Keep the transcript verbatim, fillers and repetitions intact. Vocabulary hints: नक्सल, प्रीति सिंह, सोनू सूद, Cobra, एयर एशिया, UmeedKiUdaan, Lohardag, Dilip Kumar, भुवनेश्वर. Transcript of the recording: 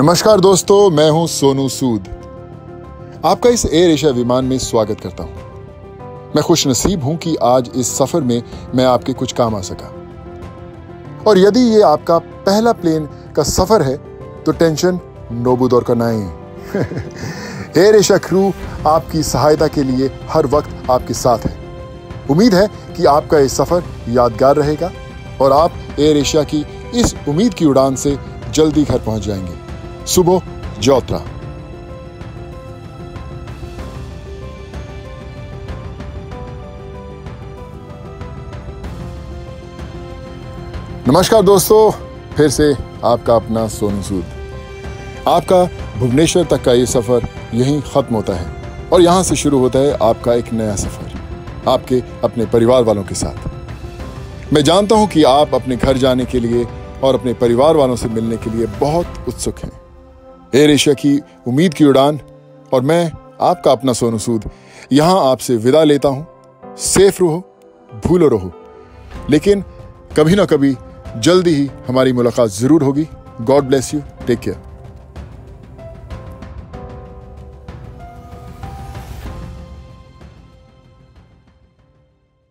नमस्कार दोस्तों, मैं हूं सोनू सूद। आपका इस एयर एशिया विमान में स्वागत करता हूं। मैं खुशनसीब हूं कि आज इस सफर में मैं आपके कुछ काम आ सका। और यदि ये आपका पहला प्लेन का सफर है तो टेंशन नोबुदौर का नहीं। एयर एशिया क्रू आपकी सहायता के लिए हर वक्त आपके साथ है। उम्मीद है कि आपका ये सफर यादगार रहेगा और आप एयर एशिया की इस उम्मीद की उड़ान से जल्दी घर पहुंच जाएंगे। सुबह जौत्रा। नमस्कार दोस्तों, फिर से आपका अपना सोनू सूद। आपका भुवनेश्वर तक का ये सफर यहीं खत्म होता है और यहाँ से शुरू होता है आपका एक नया सफर आपके अपने परिवार वालों के साथ। मैं जानता हूँ कि आप अपने घर जाने के लिए और अपने परिवार वालों से मिलने के लिए बहुत उत्सुक हैं। एयर एशिया की उम्मीद की उड़ान और मैं आपका अपना सोनू सूद यहाँ आपसे विदा लेता हूँ। सेफ रहो, भूलो रहो, लेकिन कभी ना कभी जल्दी ही हमारी मुलाकात ज़रूर होगी। God bless you, take care.